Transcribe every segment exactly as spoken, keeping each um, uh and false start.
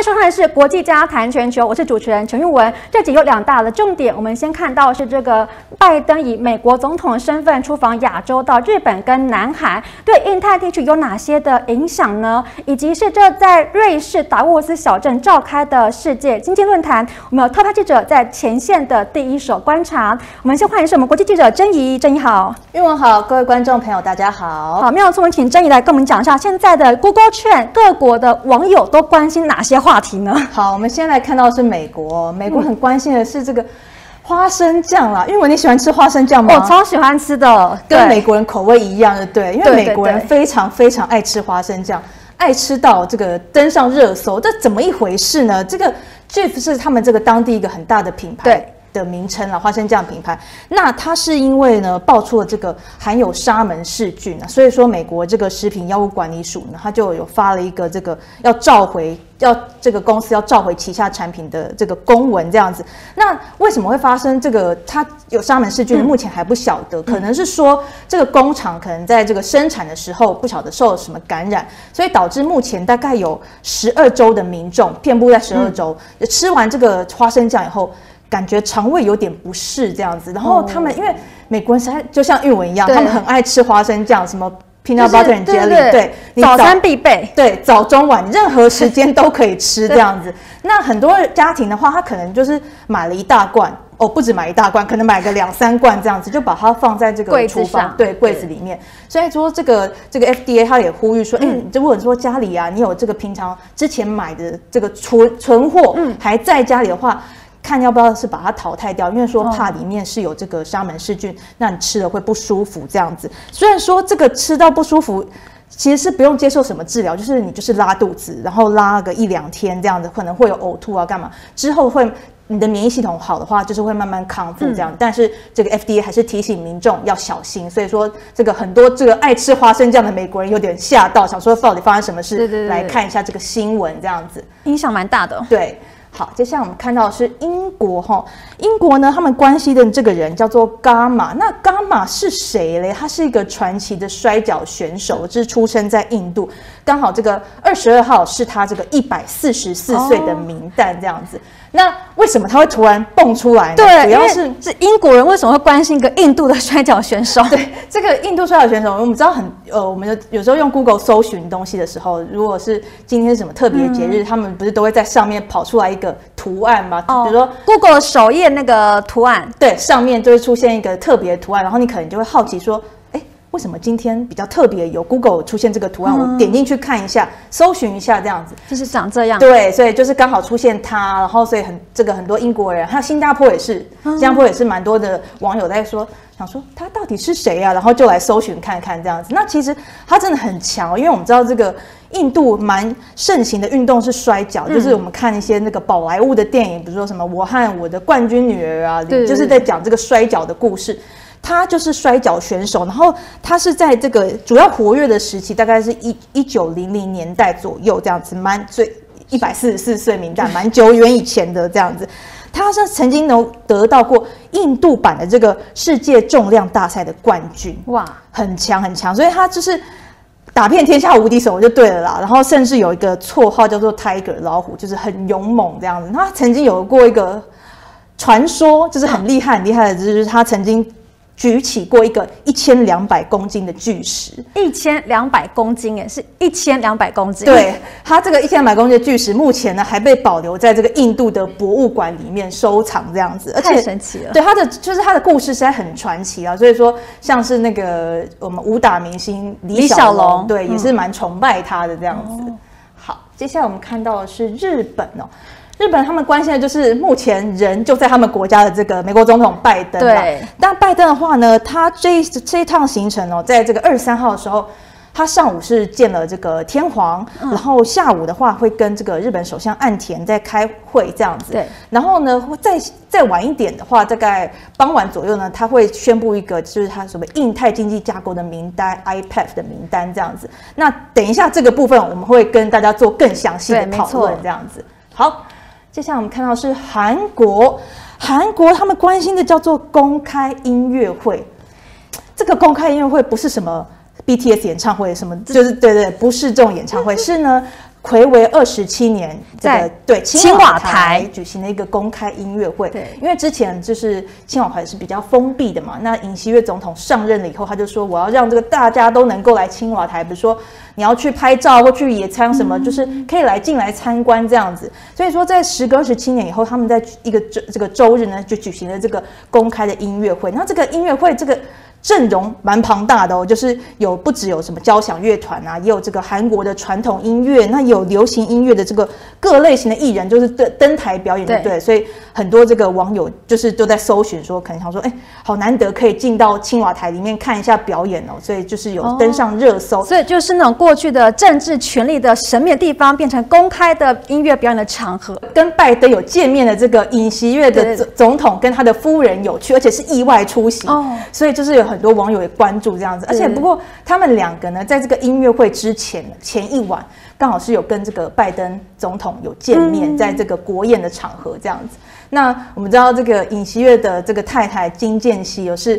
迎收看的是《国际家谈全球》，我是主持人陈玉文。这集有两大的重点，我们先看到是这个拜登以美国总统的身份出访亚洲，到日本跟南韩，对印太地区有哪些的影响呢？以及是这在瑞士达沃斯小镇召开的世界经济论坛，我们有特派记者在前线的第一手观察。我们先欢迎是我们国际记者甄怡，甄怡好，玉文好，各位观众朋友大家好。好，妙聪，我们请甄怡来跟我们讲一下现在的 Google 券，各国的网友都关心哪些话题呢？好，我们先来看到是美国，美国很关心的是这个花生酱啦。因为你喜欢吃花生酱吗？我、哦、超喜欢吃的，跟美国人口味一样的，对，因为美国人非常非常爱吃花生酱，爱吃到这个登上热搜，这怎么一回事呢？这个 Jif 是他们这个当地一个很大的品牌，对。的名称啦，花生酱品牌。那它是因为呢爆出了这个含有沙门氏菌啊，所以说美国这个食品药物管理署呢，它就有发了一个这个要召回，要这个公司要召回旗下产品的这个公文这样子。那为什么会发生这个它有沙门氏菌？目前还不晓得，嗯、可能是说这个工厂可能在这个生产的时候不晓得受了什么感染，所以导致目前大概有十二州的民众遍布在十二州、嗯、吃完这个花生酱以后。感觉肠胃有点不适这样子，然后他们、哦、因为美国人实在就像玉文一样，他们很爱吃花生酱，什么 peanut butter and jelly， 对， 对， 对，早餐必备，对，早中晚任何时间都可以吃这样子。那很多家庭的话，他可能就是买了一大罐，哦，不止买一大罐，可能买个两三罐这样子，就把它放在这个厨房，对，柜子里面。所以说这个这个 F D A 他也呼吁说，哎、嗯，如果说家里啊，你有这个平常之前买的这个存存货、嗯、还在家里的话。看要不要是把它淘汰掉，因为说怕里面是有这个沙门氏菌，那你吃了会不舒服这样子。虽然说这个吃到不舒服，其实是不用接受什么治疗，就是你就是拉肚子，然后拉个一两天这样子，可能会有呕吐啊干嘛，之后会你的免疫系统好的话，就是会慢慢康复这样。嗯、但是这个 F D A 还是提醒民众要小心，所以说这个很多这个爱吃花生酱的美国人有点吓到，想说到底发生什么事，对对对对来看一下这个新闻这样子，影响蛮大的、哦。对。好，接下来我们看到的是英国哈，英国呢，他们关系的这个人叫做伽马，那伽马是谁嘞？他是一个传奇的摔跤选手，就是出生在印度，刚好这个二十二号是他这个一百四十四岁的名单这样子。哦、那为什么他会突然蹦出来呢？对，主要是是英国人为什么会关心一个印度的摔跤选手？对，这个印度摔跤选手，我们知道很呃，我们有有时候用 Google 搜寻东西的时候，如果是今天是什么特别节日，嗯、他们不是都会在上面跑出来一个。图案嘛，比如说、oh, Google 首页那个图案，对，上面就会出现一个特别的图案，然后你可能就会好奇说，哎，为什么今天比较特别有 Google 出现这个图案？嗯、我点进去看一下，搜寻一下，这样子就是长这样。对，所以就是刚好出现它，然后所以很这个很多英国人，还有新加坡也是，新加坡也是蛮多的网友在说。嗯想说他到底是谁啊？然后就来搜寻看看这样子。那其实他真的很强，因为我们知道这个印度蛮盛行的运动是摔跤，嗯、就是我们看一些那个宝莱坞的电影，比如说什么《我和我的冠军女儿》啊，就是在讲这个摔跤的故事。他就是摔跤选手，然后他是在这个主要活跃的时期，大概是一一九零零年代左右这样子，蛮最一百四十四岁名单，蛮久远以前的这样子。他是曾经能得到过印度版的这个世界重量大赛的冠军，哇，很强很强，所以他就是打遍天下无敌手就对了啦。然后甚至有一个绰号叫做 Tiger 老虎，就是很勇猛这样子。他曾经有过一个传说，就是很厉害很厉害的，就是他曾经。举起过一个一千两百公斤的巨石，一千两百公斤耶，是一千两百公斤。对，它这个一千两百公斤的巨石，目前呢还被保留在这个印度的博物馆里面收藏这样子，而且太神奇了。对，它的就是它的故事实在很传奇啊，所以说像是那个我们武打明星李小龙，对，嗯、也是蛮崇拜他的这样子。哦、好，接下来我们看到的是日本哦。日本他们关心的就是目前人就在他们国家的这个美国总统拜登啦。对。但拜登的话呢，他这这一趟行程哦，在这个二十三号的时候，他上午是见了这个天皇，嗯、然后下午的话会跟这个日本首相岸田在开会这样子。对。然后呢，再再晚一点的话，大概傍晚左右呢，他会宣布一个就是他所谓印太经济架构的名单 I P E F 的名单这样子。那等一下这个部分我们会跟大家做更详细的讨论这样子。好。接下来我们看到是韩国，韩国他们关心的叫做公开音乐会。这个公开音乐会不是什么 B T S 演唱会，什么就是对对，不是这种演唱会，是呢睽违二十七年，这个对青瓦台举行了一个公开音乐会。对，因为之前就是青瓦台是比较封闭的嘛。那尹锡悦总统上任了以后，他就说我要让这个大家都能够来青瓦台，比如说你要去拍照或去野餐什么，嗯、就是可以来进来参观这样子。所以说，在时隔二十七年以后，他们在一个这这个周日呢，就举行了这个公开的音乐会。那这个音乐会这个。 阵容蛮庞大的哦，就是有不只有什么交响乐团啊，也有这个韩国的传统音乐，那有流行音乐的这个各类型的艺人，就是登登台表演的， 对， 对，所以很多这个网友就是都在搜寻说，可能想说，哎，好难得可以进到青瓦台里面看一下表演哦，所以就是有登上热搜，哦、所以就是那种过去的政治权力的神秘的地方，变成公开的音乐表演的场合。跟拜登有见面的这个尹锡悦的总统跟他的夫人有去，而且是意外出席，哦、所以就是有。 很多网友也关注这样子，而且不过他们两个呢，在这个音乐会之前前一晚，刚好是有跟这个拜登总统有见面，在这个国宴的场合这样子。那我们知道这个尹锡悦的这个太太金建熙也是。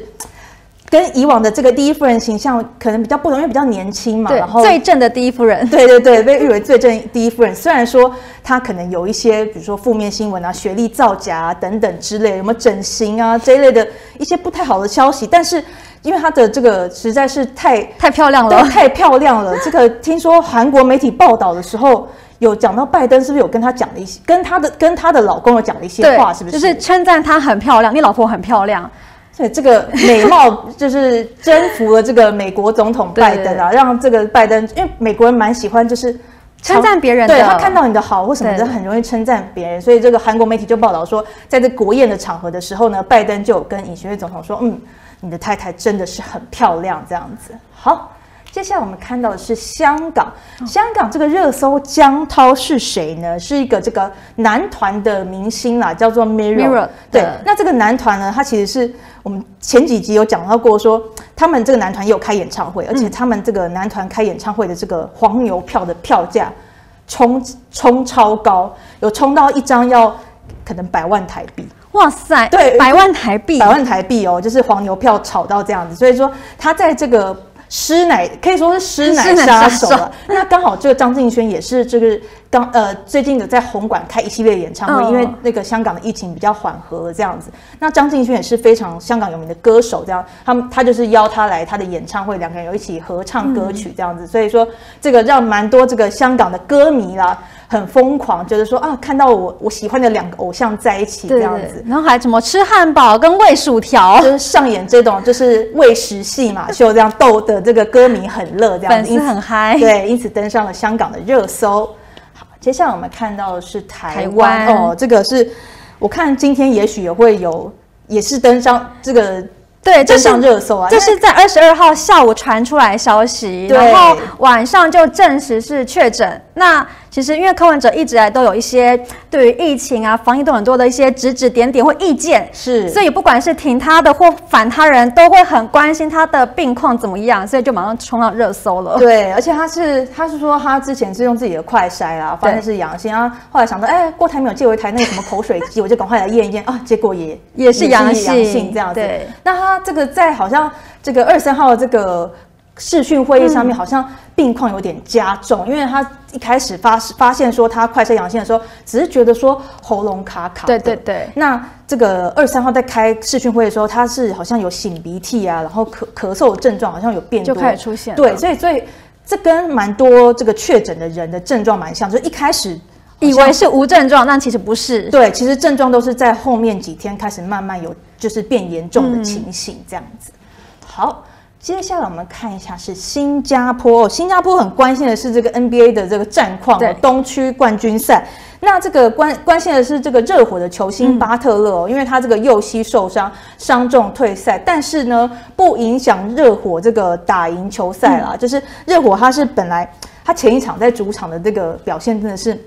跟以往的这个第一夫人形象可能比较不同，因为比较年轻嘛，然后最正的第一夫人，对对对，被誉为最正第一夫人。虽然说她可能有一些，比如说负面新闻啊、学历造假啊等等之类，有没有整形啊这一类的一些不太好的消息，但是因为她的这个实在是太太漂亮了，太漂亮了。这个听说韩国媒体报道的时候。 有讲到拜登是不是有跟她讲了一些，跟她的跟她的老公有讲了一些话，是不是？就是称赞她很漂亮，你老婆很漂亮。对，这个美貌就是征服了这个美国总统拜登啊，让这个拜登，因为美国人蛮喜欢就是称赞别人的，对他看到你的好或什么的，很容易称赞别人。所以这个韩国媒体就报道说，在这国宴的场合的时候呢，拜登就有跟尹锡悦总统说，嗯，你的太太真的是很漂亮，这样子。好。 接下来我们看到的是香港，香港这个热搜江涛是谁呢？是一个这个男团的明星啦，叫做 Mirror。对，那这个男团呢，他其实是我们前几集有讲到过说，说他们这个男团也有开演唱会，而且他们这个男团开演唱会的这个黄牛票的票价冲冲超高，有冲到一张要可能百万台币。 哇塞，对，百万台币，百万台币哦，就是黄牛票炒到这样子，所以说他在这个。 师奶可以说是师奶杀手了。那刚好这个张敬轩也是这个刚呃最近有在红馆开一系列演唱会，因为那个香港的疫情比较缓和这样子。那张敬轩也是非常香港有名的歌手，这样他们他就是邀他来他的演唱会，两个人有一起合唱歌曲这样子。所以说这个让蛮多这个香港的歌迷啦很疯狂，觉得说啊看到我我喜欢的两个偶像在一起这样子，然后还什么吃汉堡跟喂薯条，就是上演这种就是喂食戏嘛秀这样逗的。 这个歌迷很乐，这样子，粉丝很嗨，对，因此登上了香港的热搜。好，接下来我们看到的是台湾哦，这个是我看今天也许也会有，也是登上这个。 对，这是热搜啊！这是在二十二号下午传出来消息，然后晚上就证实是确诊。那其实因为柯文哲一直来都有一些对于疫情啊、防疫都很多的一些指指点点或意见，是，所以不管是挺他的或反他人，都会很关心他的病况怎么样，所以就马上冲到热搜了。对，而且他是他是说他之前是用自己的快筛啊，发现是阳性啊，后来想到哎，郭台铭有借我一台那个什么口水机，我就赶快来验一验啊，结果也也是阳性这样子。那他。 他这个在好像这个二十三号这个视讯会议上面，好像病况有点加重，嗯、因为他一开始发发现说他快筛阳性的时候，只是觉得说喉咙卡卡的。对对对。那这个二十三号在开视讯会的时候，他是好像有擤鼻涕啊，然后咳咳嗽的症状好像有变多，就开始出现。对，所以所以这跟蛮多这个确诊的人的症状蛮像，就是一开始。 以为是无症状，但其实不是。对，其实症状都是在后面几天开始慢慢有，就是变严重的情形这样子。嗯、好，接下来我们看一下是新加坡、哦，新加坡很关心的是这个 N B A 的这个战况、哦，东区冠军赛。那这个关关心的是这个热火的球星巴特勒、哦，嗯、因为他这个右膝受伤，伤重退赛，但是呢不影响热火这个打赢球赛啦。嗯、就是热火他是本来他前一场在主场的这个表现真的是。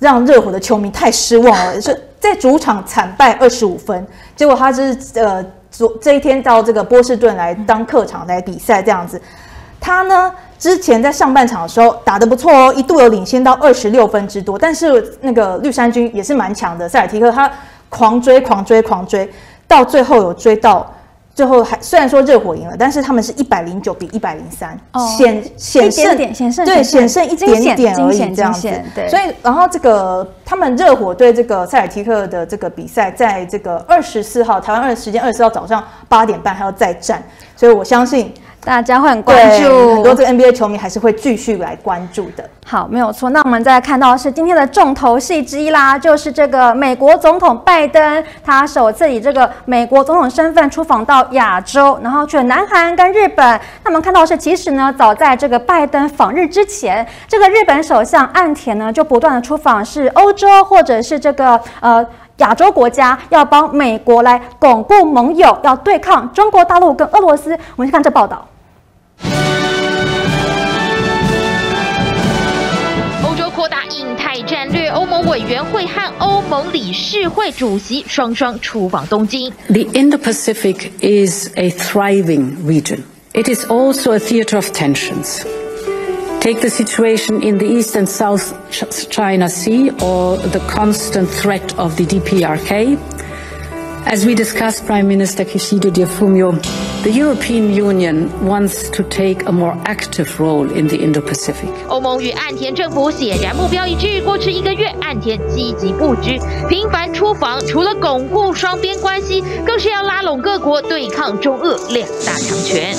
让热火的球迷太失望了，是在主场惨败二十五分，结果他是呃，昨这一天到这个波士顿来当客场来比赛这样子。他呢之前在上半场的时候打得不错哦，一度有领先到二十六分之多，但是那个绿衫军也是蛮强的，塞尔提克他狂追狂追狂追，到最后有追到。最后还虽然说热火赢了，但是他们是一百零九比一百零三，险险胜点，险胜对险胜一点点而已这样子。对，所以然后这个他们热火对这个塞尔提克的这个比赛，在这个二十四号台湾二时间二十号早上八点半还要再战，所以我相信大家会很关注，很多这个 N B A 球迷还是会继续来关注的。好，没有错。那我们再看到的是今天的重头戏之一啦，就是这个美国总统拜登，他首次以这个美国总统身份出访到亚洲，然后去了南韩跟日本。那我们看到的是，其实呢，早在这个拜登访日之前，这个日本首相岸田呢就不断的出访是欧洲或者是这个呃。亚洲国家，要帮美国来巩固盟友，要对抗中国大陆跟俄罗斯。我们先看这报道。欧洲扩大印太战略，欧盟委员会和欧盟理事会主席双双出访东京。The Indo-Pacific is a thriving region. It is also a theater of tensions. Take the situation in the East and South China Sea or the constant threat of the D P R K. As we discussed, Prime Minister Kishida Fumio, the European Union wants to take a more active role in the Indo-Pacific. 欧盟与岸田政府显然目标一致。过去一个月，岸田积极布局，频繁出访，除了巩固双边关系，更是要拉拢各国对抗中俄两大强权。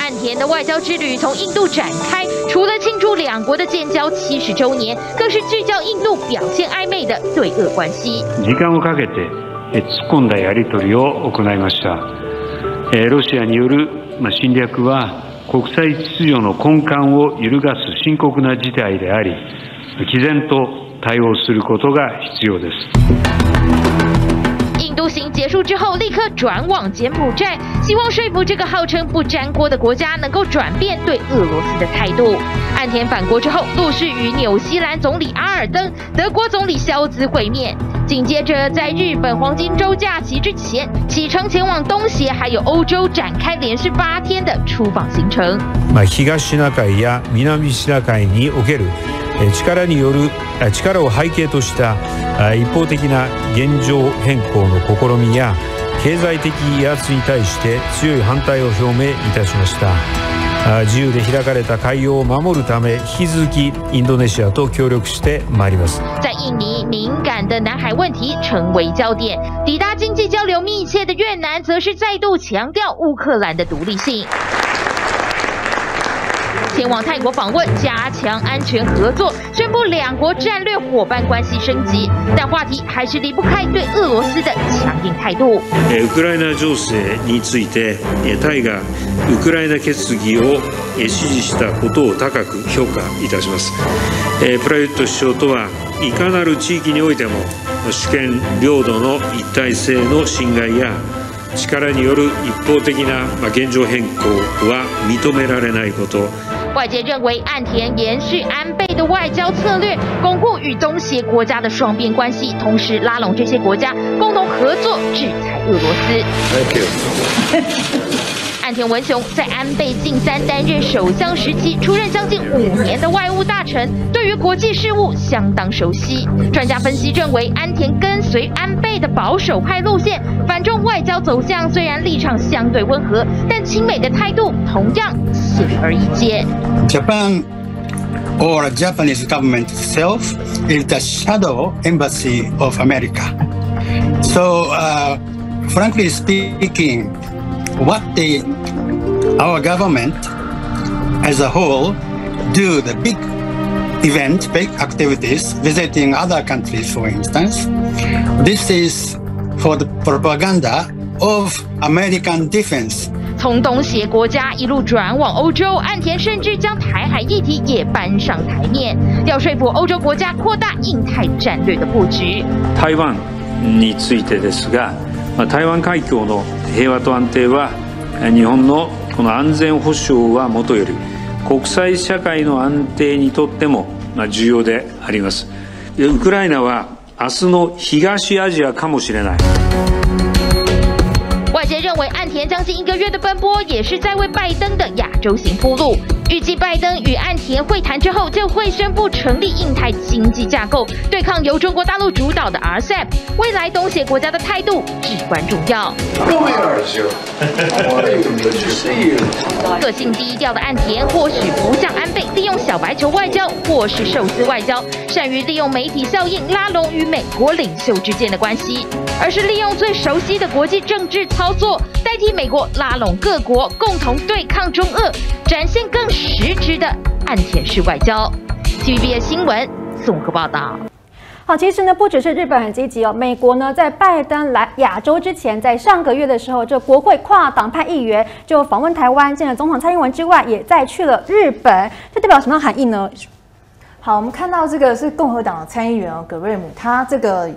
岸田的外交之旅从印度展开，除了庆祝两国的建交七十周年，更是聚焦印度表现暧昧的对俄关系。時間をかけて突っ込んだやり取りを行いました。ロシアによる侵略は国際秩序の根幹を揺るがす深刻な事態であり、毅然と対応することが必要です。印度行结束之后，立刻转往柬埔寨，希望说服这个号称不沾锅的国家能够转变对俄罗斯的态度。岸田返国之后，陆续与纽西兰总理阿尔登、德国总理肖兹会面，紧接着在日本黄金周假期之前，启程前往东协还有欧洲，展开连续八天的出访行程。まあ、東シナ海や南シナ海における力による力を背景とした一方的な現状変更の試みや経済的威圧に対して強い反対を表明いたしました。自由で開かれた海洋を守るため、引き続きインドネシアと協力してまいります。在印尼，敏感的南海问题成为焦点，抵达经济交流密切的越南则是再度强调乌克兰的独立性。前往泰国访问，加强安全合作，宣布两国战略伙伴关系升级，但话题还是离不开对俄罗斯的强硬态度。ウクライナ情勢について、タイがウクライナ決議を支持したことを高く評価いたします。プラユット首相とはいかなる地域においても主権領土の一体性の侵害や力による一方的な現状変更は認められないこと。外界认为，岸田延续安倍的外交策略，巩固与东协国家的双边关系，同时拉拢这些国家共同合作制裁俄罗斯。Thank you. 岸田文雄在安倍晋三担任首相时期，出任将近五年的外务大臣，对于国际事务相当熟悉。专家分析认为，岸田跟随安倍的保守派路线，反中外交走向虽然立场相对温和，但亲美的态度同样显而易见。Japan or Japanese government itself is the shadow embassy of America. So, uh, frankly speaking.What the, our government as a whole do, the big events, big activities, visiting other countries, for instance, this is for the propaganda of American defense.从东协国家一路转往欧洲，岸田甚至将台海议题也搬上台面，要说服欧洲国家扩大印太战略的布局。台湾についてですが、台湾海峡の平和と安定は日本のこの安全保障はもとより国際社会の安定にとっても重要であります。ウクライナは明日の東アジアかもしれない。界认为，岸田将近一个月的奔波也是在为拜登的亚洲行铺路。预计拜登与岸田会谈之后，就会宣布成立印太经济架构，对抗由中国大陆主导的 R C E P。未来东协国家的态度至关重要。个性低调的岸田，或许不像安倍利用小白球外交或是寿司外交，善于利用媒体效应拉拢与美国领袖之间的关系，而是利用最熟悉的国际政治操作，代替美国拉拢各国共同对抗中俄，展现更实质的岸田式外交。T V B S 新闻综合报道。好，其实呢，不只是日本很积极哦，美国呢在拜登来亚洲之前，在上个月的时候，这国会跨党派议员就访问台湾，见了总统蔡英文之外，也再去了日本，这代表什么样的含义呢？好，我们看到这个是共和党的参议员哦，葛瑞姆，他这个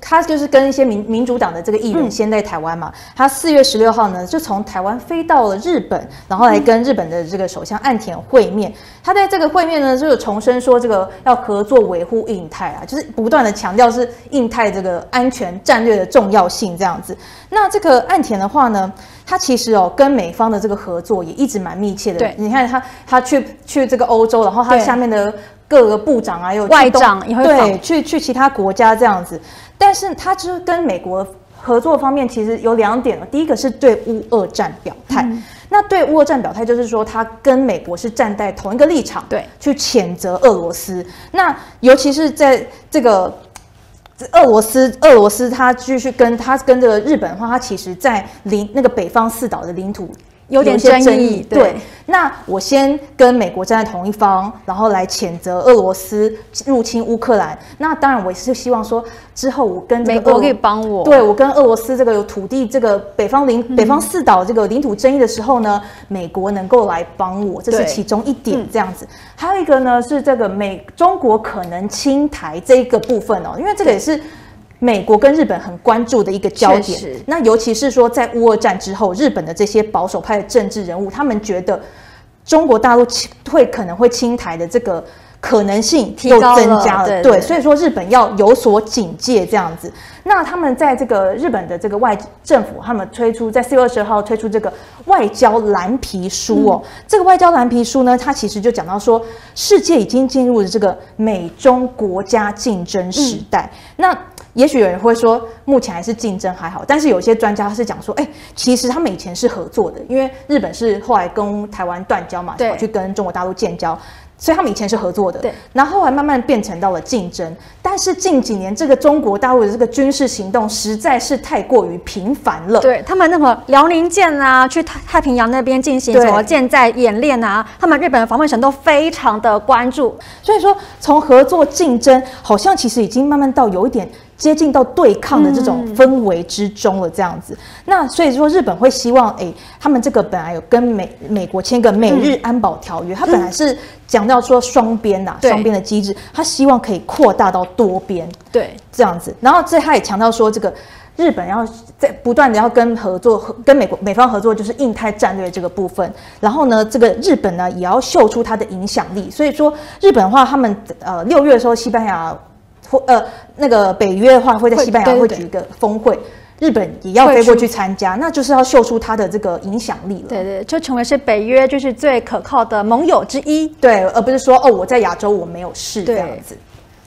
他就是跟一些民民主党的这个议员先在台湾嘛，嗯、他四月十六号呢就从台湾飞到了日本，然后来跟日本的这个首相岸田会面。嗯、他在这个会面呢，就有重申说这个要合作维护印太啊，就是不断的强调是印太这个安全战略的重要性这样子。那这个岸田的话呢？他其实哦，跟美方的这个合作也一直蛮密切的。对，你看他他去去这个欧洲，然后他下面的各个部长啊，有外长也会对去去其他国家这样子。但是他就是跟美国合作方面，其实有两点了。第一个是对乌俄战表态。嗯，那对乌俄战表态就是说，他跟美国是站在同一个立场，对，去谴责俄罗斯。那尤其是在这个。俄罗斯，俄罗斯，他继续跟他跟这个日本的话，他其实在领那个北方四岛的领土有点争议。争议对，对那我先跟美国站在同一方，然后来谴责俄罗斯入侵乌克兰。那当然，我也是希望说之后我跟这个俄美国可以帮我，对我跟俄罗斯这个有土地这个北方领、嗯、北方四岛这个领土争议的时候呢，美国能够来帮我，这是其中一点这样子。嗯、还有一个呢是这个美中国可能侵台这一个部分哦，因为这个也是。美国跟日本很关注的一个焦点，那尤其是说在乌俄战之后，日本的这些保守派的政治人物，他们觉得中国大陆会可能会侵台的这个可能性又增加了， 对， 对， 对，所以说日本要有所警戒这样子。那他们在这个日本的这个外政府，他们推出在四月二十号推出这个外交蓝皮书哦，嗯、这个外交蓝皮书呢，它其实就讲到说，世界已经进入了这个美中国家竞争时代，嗯、那。也许有人会说，目前还是竞争还好，但是有些专家是讲说，哎、欸，其实他们以前是合作的，因为日本是后来跟台湾断交嘛，去跟中国大陆建交，所以他们以前是合作的。对，然后后来慢慢变成到了竞争，但是近几年这个中国大陆的这个军事行动实在是太过于频繁了。对，他们那么辽宁舰啊，去太太平洋那边进行什么舰载演练啊，他们日本的防卫省都非常的关注。所以说，从合作竞争，好像其实已经慢慢到有一点。接近到对抗的这种氛围之中了，这样子。嗯、那所以说，日本会希望，哎、欸，他们这个本来有跟美美国签个美日安保条约，嗯、他本来是讲到说双边呐，双边的机制，他希望可以扩大到多边，对，这样子。然后这他也强调说，这个日本要在不断的要跟合作，跟美国美方合作，就是印太战略这个部分。然后呢，这个日本呢也要秀出它的影响力。所以说，日本的话，他们呃六月的时候，西班牙。呃，那个北约的话会在西班牙会举一个峰会，日本也要飞过去参加，那就是要秀出它的这个影响力了。对对，就成为是北约就是最可靠的盟友之一。对，而不是说哦，我在亚洲我没有事这样子。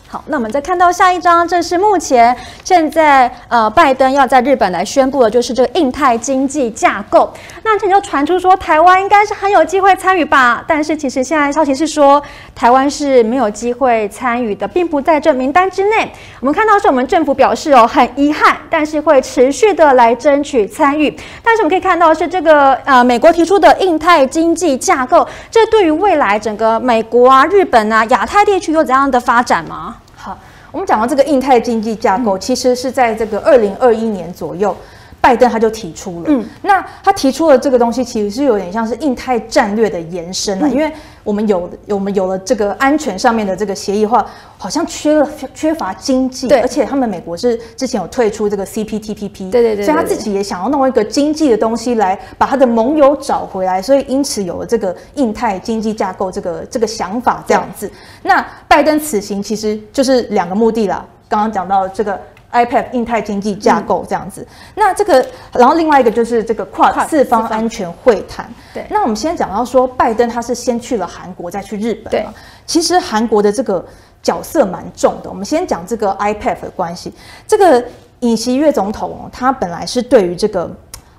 好，那我们再看到下一张，这是目前现在呃，拜登要在日本来宣布的，就是这个印太经济架构。那这就传出说台湾应该是很有机会参与吧，但是其实现在消息是说台湾是没有机会参与的，并不在这名单之内。我们看到是我们政府表示哦，很遗憾，但是会持续的来争取参与。但是我们可以看到是这个呃，美国提出的印太经济架构，这对于未来整个美国啊、日本啊、亚太地区有怎样的发展吗？好，我们讲到这个印太经济架构，其实是在这个二零二一年左右，拜登他就提出了。嗯，那他提出了这个东西，其实是有点像是印太战略的延伸了，嗯、因为我们有我们有了这个安全上面的这个协议的话，好像缺了缺乏经济，而且他们美国是之前有退出这个 C P T P P， 对对 对， 对，所以他自己也想要弄一个经济的东西来把他的盟友找回来，所以因此有了这个印太经济架构这个这个想法这样子。那拜登此行其实就是两个目的啦，刚刚讲到这个。I P E F 印太经济架构这样子。嗯、那这个，然后另外一个就是这个 Quad 四方安全会谈。对，那我们先讲到说，拜登他是先去了韩国，再去日本。对，其实韩国的这个角色蛮重的。我们先讲这个 I P E F 的关系。这个尹锡悦总统他本来是对于这个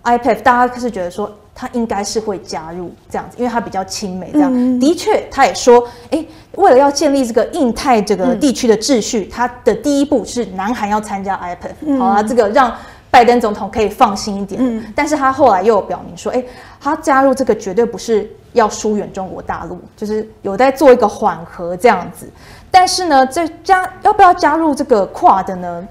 I P E F， 大家是觉得说他应该是会加入这样子，因为他比较亲美这样。嗯、的确，他也说，哎、欸。 为了要建立这个印太这个地区的秩序，嗯、它的第一步是南韩要参加 I P E F，、嗯、好啊，这个让拜登总统可以放心一点。嗯、但是他后来又有表明说，哎，他加入这个绝对不是要疏远中国大陆，就是有在做一个缓和这样子。但是呢，这加要不要加入这个 Quad 呢？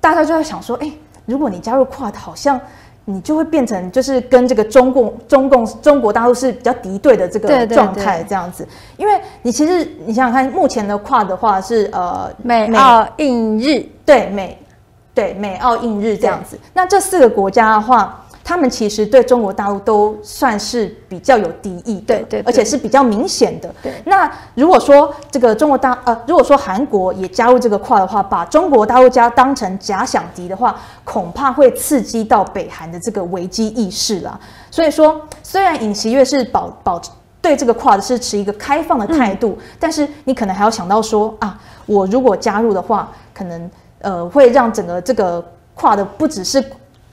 大家就在想说，哎，如果你加入 Quad， 好像。 你就会变成就是跟这个中共、中共、中国大陆是比较敌对的这个状态这样子，因为你其实你想想看，目前的跨的话是呃美澳印日，对美对美澳印日这样子，那这四个国家的话，他们其实对中国大陆都算是比较有敌意的，对对，而且是比较明显的。那如果说这个中国大呃，如果说韩国也加入这个跨的话，把中国大陆家当成假想敌的话。 恐怕会刺激到北韩的这个危机意识啦，所以说虽然尹锡悦是保保对这个Quad是持一个开放的态度，嗯、但是你可能还要想到说啊，我如果加入的话，可能呃会让整个这个Quad不只是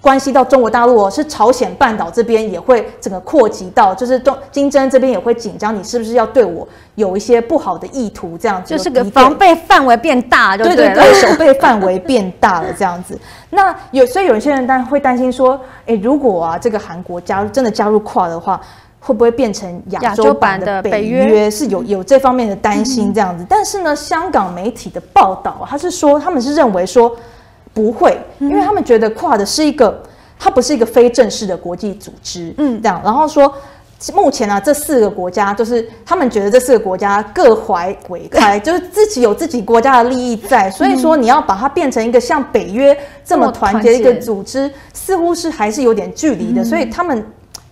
关系到中国大陆哦，是朝鲜半岛这边也会整个扩及到，就是东金正恩这边也会紧张，你是不是要对我有一些不好的意图？这样子就是个防备范围变大就對，对对对，守备范围变大了这样子。那有，所以有些人当然会担心说，哎、欸，如果啊这个韩国加入真的加入Quad的话，会不会变成亚洲版的北约？北約是有有这方面的担心这样子。嗯、但是呢，香港媒体的报道、啊，他是说他们是认为说。 不会，因为他们觉得Quad是一个，它不是一个非正式的国际组织，嗯，这样。然后说，目前啊，这四个国家就是他们觉得这四个国家各怀鬼胎，就是自己有自己国家的利益在，所以说你要把它变成一个像北约这么团结一个组织，似乎是还是有点距离的。嗯、所以他们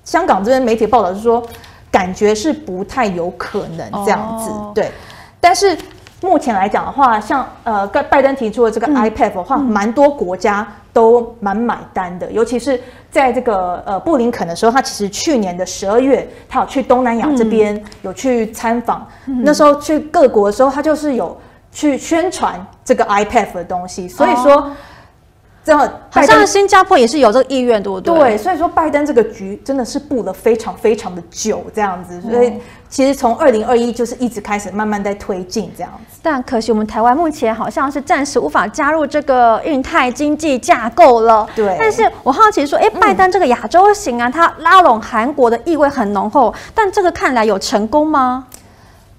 香港这边媒体报道是说，感觉是不太有可能这样子，哦、对，但是。 目前来讲的话，像呃，拜登提出的这个 I P E F 的话，蛮、嗯嗯、多国家都蛮买单的，尤其是在这个呃布林肯的时候，他其实去年的十二月，他有去东南亚这边、嗯、有去参访，嗯、那时候去各国的时候，他就是有去宣传这个 I P E F 的东西，所以说。哦 好像新加坡也是有这个意愿，对不对？对，所以说拜登这个局真的是布了非常非常的久，这样子。所以其实从二零二一就是一直开始慢慢在推进这样子。但可惜我们台湾目前好像是暂时无法加入这个印太经济架构了。对。但是我好奇说，哎，拜登这个亚洲行啊，他拉拢韩国的意味很浓厚，但这个看来有成功吗？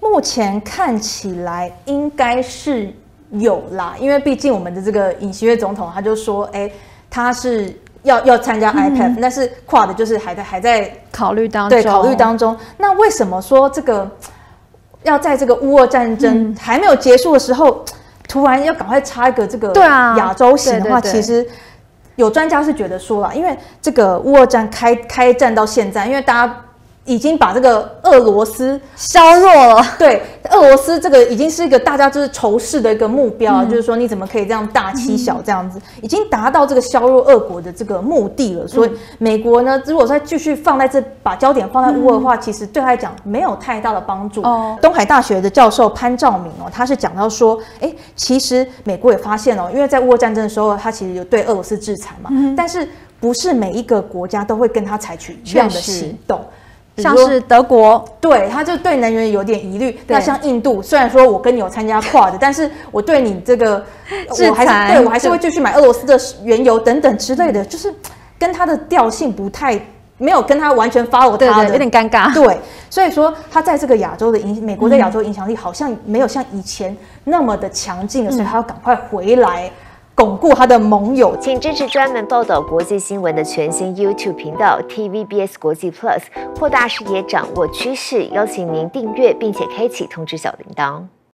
目前看起来应该是。 有啦，因为毕竟我们的这个尹锡悦总统他就说，哎、欸，他是要要参加 I P E F，、嗯、但是Quad就是还在还在考虑当中，对，考虑当中。那为什么说这个要在这个乌俄战争还没有结束的时候，嗯、突然要赶快插一个这个亚洲型的话，對啊、對對對其实。 有专家是觉得说啦，因为这个乌俄战开开战到现在，因为大家。 已经把这个俄罗斯削弱了，对，俄罗斯这个已经是一个大家就是仇视的一个目标，嗯、就是说你怎么可以这样大欺小这样子，已经达到这个削弱俄国的这个目的了。所以美国呢，如果再继续放在这，把焦点放在乌俄的话，嗯、其实对他来讲没有太大的帮助。哦、东海大学的教授潘兆明哦，他是讲到说，哎，其实美国也发现哦，因为在乌俄战争的时候，他其实有对俄罗斯制裁嘛，嗯、但是不是每一个国家都会跟他采取一样的行动。 像是德国，对，他就对能源有点疑虑。那像印度，虽然说我跟你有参加Quad，但是我对你这个，我还是对我还是会继续买俄罗斯的原油等等之类的，就是跟他的调性不太，没有跟他完全follow他的，有点尴尬。对，所以说他在这个亚洲的影，美国在亚洲影响力好像没有像以前那么的强劲了，所以他要赶快回来。 巩固他的盟友，请支持专门报道国际新闻的全新 YouTube 频道 T V B S 国际 Plus， 扩大视野，掌握趋势。邀请您订阅并且开启通知小铃铛。